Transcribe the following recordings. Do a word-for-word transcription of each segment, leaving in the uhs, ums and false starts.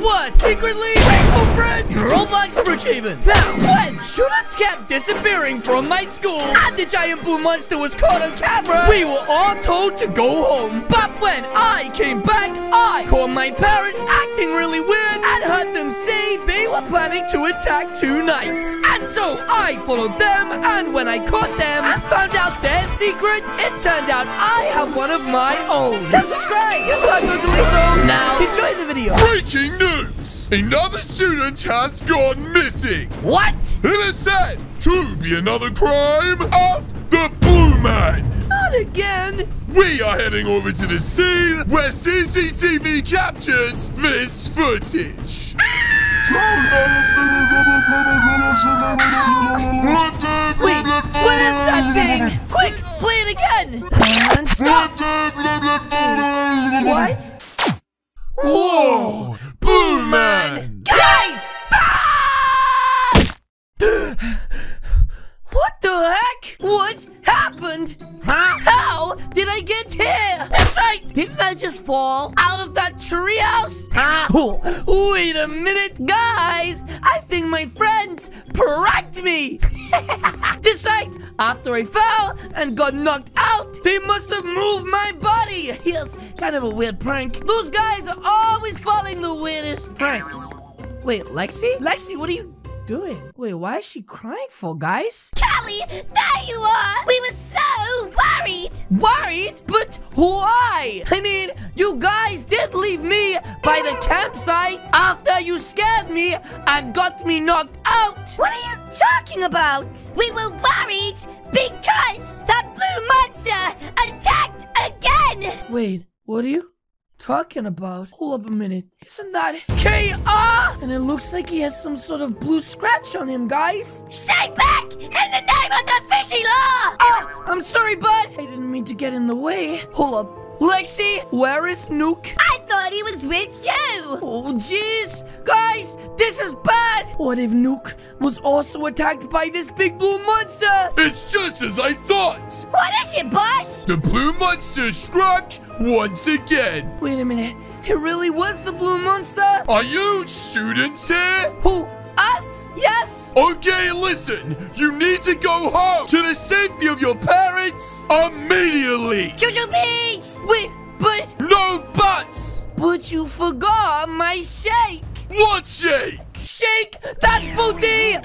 was secretly Rainbow Friends Roblox Brookhaven. Now, when shootouts kept disappearing from my school and the giant blue monster was caught on camera, we were all told to go home. But when I came back, I caught my parents acting really weird and heard them say they were planning to attack tonight. And so I followed them, and when I caught them and found out their secrets, it turned out I have one of my own. Now subscribe, it's time to Calixo. Now, enjoy the video. Breaking news! Another student has gone missing. What? It is said to be another crime of the Blue Man. Not again. We are heading over to the scene where C C T V captured this footage. Wait, what is that thing? Quick, play it again. And stop. What? Whoa! Blue Man! Guys! Ah! What the heck? What happened? Huh? How did I get here? That's right! Didn't I just fall out of that treehouse? Huh? Oh, wait a minute, guys! I think my friends pranked me! That's right! After I fell and got knocked out, they must have moved my body! Yes, kind of a weird prank. Those guys are always falling the weirdest pranks. Wait, Lexi? Lexi, what are you doing? Wait, why is she crying for, guys? Callie, there you are! We were so worried! Worried? But why? I mean, you guys did leave me by the campsite after you scared me and got me knocked out! What are you talking about? We were worried because the blue monster attacked again! Wait, what are you talking about? Hold up a minute. Isn't that K R? And it looks like he has some sort of blue scratch on him, guys. Stay back in the name of the fishy law! Oh, I'm sorry, bud. I didn't mean to get in the way. Hold up. Lexi, where is Nuke? I thought he was with you. Oh, jeez. Guys, this is bad. What if Nuke was also attacked by this big blue monster? It's just as I thought. What is it, boss? The blue monster struck once again. Wait a minute. It really was the blue monster? Are you students here? Who? Us? Yes. Okay, listen. You need to go home to the safety of your parents immediately. Jojo Beats. Wait, but... No buts. But you forgot my shake. What shake? Shake that booty!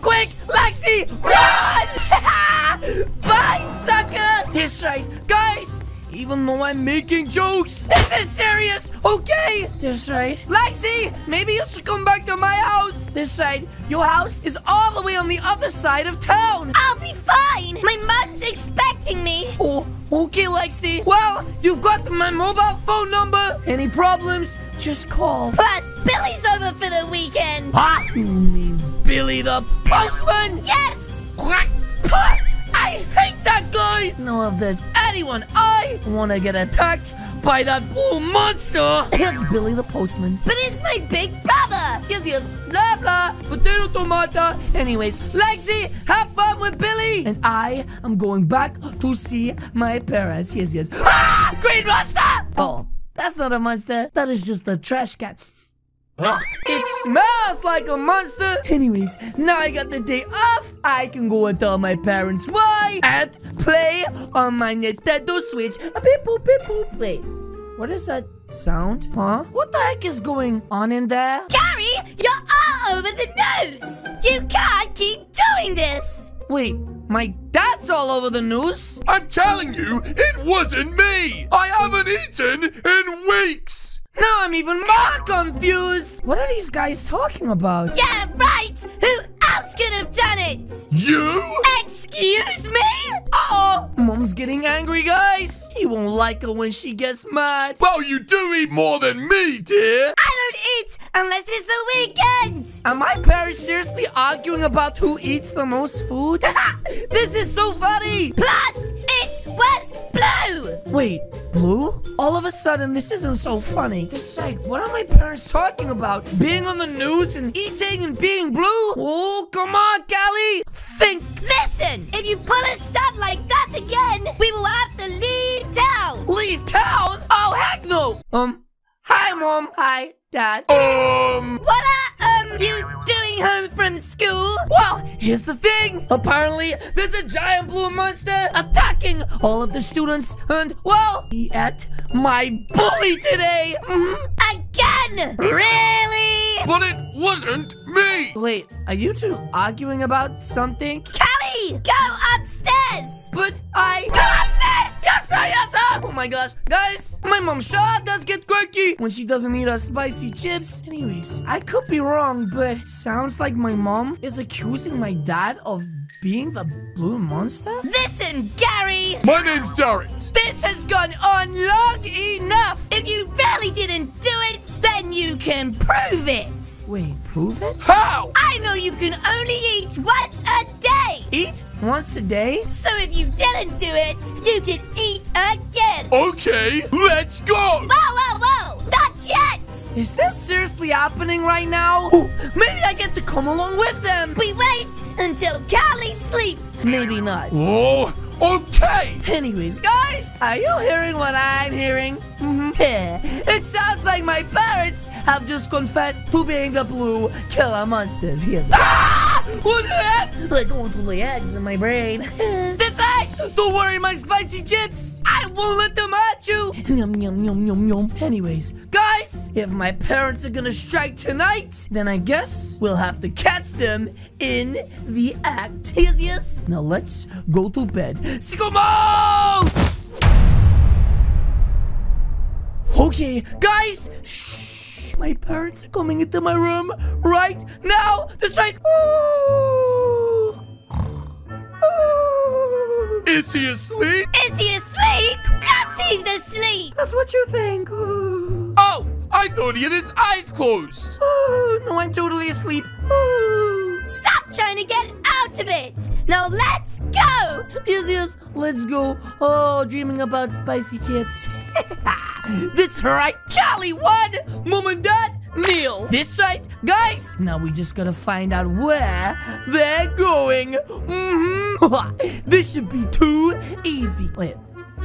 Quick, Lexi, run! Bye, sucker! That's right, guys. Even though I'm making jokes, this is serious, okay? That's right. Lexi, maybe you should come back to my house. This side, your house is all the way on the other side of town. I'll be fine. My mom's expecting me. Oh, okay, Lexi. Well, you've got my mobile phone number. Any problems, just call. Plus, Billy's over for the weekend. Huh? You mean Billy the postman? Yes. I hate that guy! Now if there's anyone I want to get attacked by that blue monster, it's Billy the postman. But it's my big brother! Yes, yes, blah blah, potato tomato. Anyways, Lexi, have fun with Billy! And I am going back to see my parents. Yes, yes. Ah! Green monster! Oh, that's not a monster. That is just a trash can. It smells like a monster. Anyways, now I got the day off. I can go and tell my parents why and play on my Nintendo Switch. Beep, boop, beep, boop. Wait, what is that sound? Huh? What the heck is going on in there? Gary, you're all over the news. You can't keep doing this. Wait, my dad's all over the news? I'm telling you, it wasn't me. I haven't eaten in weeks. Now I'm even more confused! What are these guys talking about? Yeah, right! Who else could have done it? You? Excuse me? Uh-oh! Mom's getting angry, guys. You won't like her when she gets mad. Well, you do eat more than me, dear. I don't eat unless it's the weekend. Are my parents seriously arguing about who eats the most food? This is so funny! Plus, it was blue! Wait, blue? All of a sudden, this isn't so funny. Decide, what are my parents talking about? Being on the news and eating and being blue? Oh, come on, Callie! Think! Listen! If you put a stunt like that again, we will have to leave town! Leave town? Oh, heck no! Um, Hi, Mom. Hi, Dad. Um... What are um, you doing home from school? Well, here's the thing. Apparently, there's a giant blue monster attacking all of the students. And, well, he ate my bully today. Mm-hmm. Again? Really? But it wasn't me. Wait, are you two arguing about something? Callie, go upstairs. But I... Go upstairs! Yes, sir, yes, sir! Oh, my gosh. Guys, my mom sure does get quirky when she doesn't eat her spicy chips. Anyways, I could be wrong, but it sounds like my mom is accusing my dad of being the blue monster? Listen, Gary! My name's Darren. This has gone on long enough! If you really didn't do it, then you can prove it! Wait, prove it? How? I know you can only eat once a day! Eat once a day? So if you didn't do it, you can eat again! Okay, let's go! Whoa, whoa, whoa! Not yet! Is this seriously happening right now? Ooh, maybe I get to come along with them! We wait until Callie sleeps! Maybe not. Whoa! Okay! Anyways, guys, are you hearing what I'm hearing? Mm-hmm. Yeah. It sounds like my parents have just confessed to being the blue killer monsters. Yes. Ah! What the heck? They're going through the eggs in my brain. This egg! Don't worry, my spicy chips! I won't let them hurt you! Yum, yum, yum, yum, yum. Anyways, guys, if my parents are gonna strike tonight, then I guess we'll have to catch them in the act. Yes, yes. Now let's go to bed. Sicko. Okay, guys, shh, my parents are coming into my room right now. That's right. Oh. Oh. Is he asleep? Is he asleep? Yes, he's asleep. That's what you think. Oh, oh I thought he had his eyes closed. Oh, no, I'm totally asleep. Oh. Stop trying to get out of it. Now let's go. Yes, yes, let's go. Oh, dreaming about spicy chips. That's right, Callie won! Mom and Dad, kneel! This right, guys! Now we just gotta find out where they're going. Mm-hmm. This should be too easy. Wait,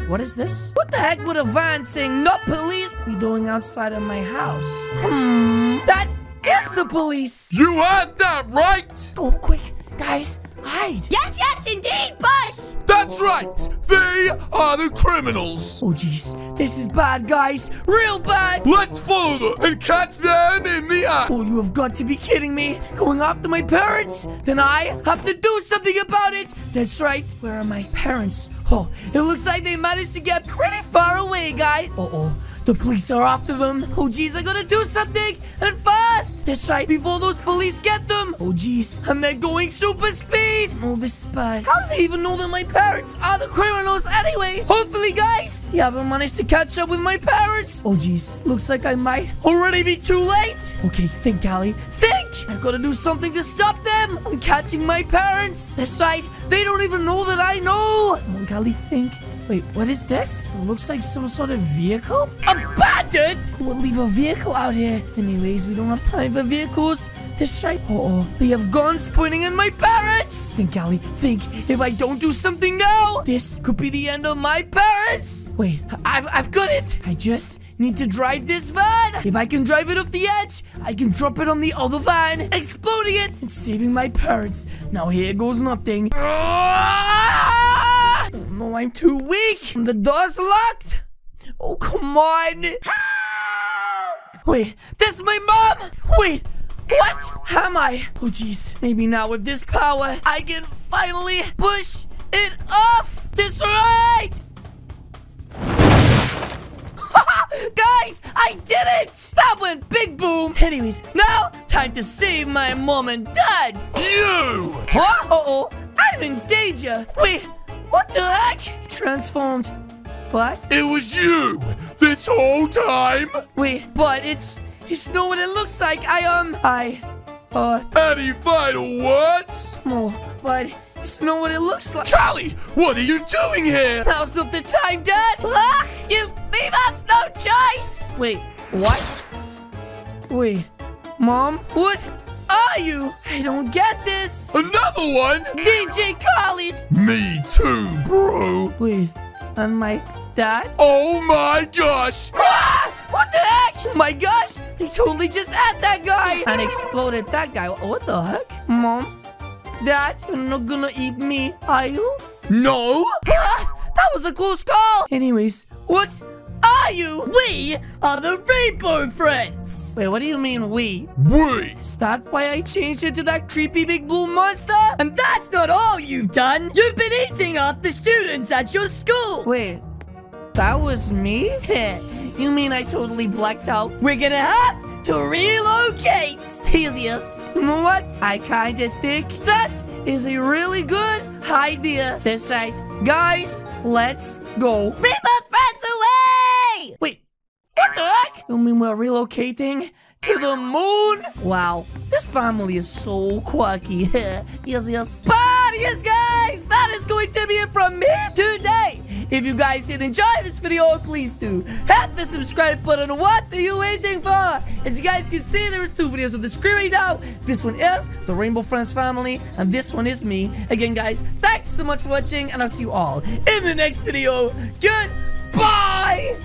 what is this? What the heck would a van saying, not police, be doing outside of my house? Hmm, that is the police! You heard that, right? Go quick, guys. Hide. Yes, yes, indeed, boss! That's right! They are the criminals! Oh, jeez. This is bad, guys. Real bad! Let's follow them and catch them in the act! Oh, you have got to be kidding me. Going after my parents? Then I have to do something about it! That's right. Where are my parents? Oh, it looks like they managed to get pretty far away, guys. Uh-oh. The police are after them. Oh, jeez, I gotta do something and fast. That's right, before those police get them. Oh, jeez, and they're going super speed. Oh, this is bad. How do they even know that my parents are the criminals anyway? Hopefully, guys, you haven't managed to catch up with my parents. Oh, jeez, looks like I might already be too late. Okay, think, Callie, think. I've gotta do something to stop them from catching my parents. That's right, they don't even know that I know. Come on, Callie, think. Wait, what is this? It looks like some sort of vehicle. Abandoned? We'll leave a vehicle out here. Anyways, we don't have time for vehicles. This right. Uh-oh. They have guns pointing at my parents. Think, Callie. Think. If I don't do something now, this could be the end of my parents. Wait, I've, I've got it. I just need to drive this van. If I can drive it off the edge, I can drop it on the other van, exploding it, and saving my parents. Now here goes nothing. No, I'm too weak. The door's locked. Oh, come on. Help! Wait, that's my mom. Wait, what am I? Oh, jeez. Maybe now with this power, I can finally push it off. That's right. Guys, I did it. That went big boom. Anyways, now time to save my mom and dad. You. Huh? Uh-oh. I'm in danger. Wait. What the heck? Transformed. What? It was you this whole time. Wait, but it's it's not what it looks like. I um I uh any final words? No, but it's not what it looks like. Callie, what are you doing here? Now's not the time, Dad. Ugh, you leave us no choice. Wait, what? Wait, Mom, what? Are you? I don't get this. Another one? D J Khaled. Me too, bro. Wait, and my dad? Oh my gosh. Ah! What the heck? Oh my gosh, they totally just ate that guy and exploded that guy. What the heck? Mom, Dad, you're not gonna eat me, are you? No. That was a close call. Anyways, what are you? We are the Rainbow Friends. Wait, what do you mean we? We. Is that why I changed it to that creepy big blue monster? And that's not all you've done. You've been eating off the students at your school. Wait, that was me? You mean I totally blacked out? We're gonna have to relocate. Yes, yes. You know what? I kinda think that is a really good idea. That's right. Guys, let's go. Rainbow Friends away! Wait, what the heck? You mean we're relocating to the moon? Wow, this family is so quirky. Yes, yes. But yes, guys, that is going to be it from me today. If you guys did enjoy this video, please do hit the subscribe button. What are you waiting for? As you guys can see, there is two videos of the screen right now. This one is the Rainbow Friends family, and this one is me. Again, guys, thanks so much for watching, and I'll see you all in the next video. Goodbye.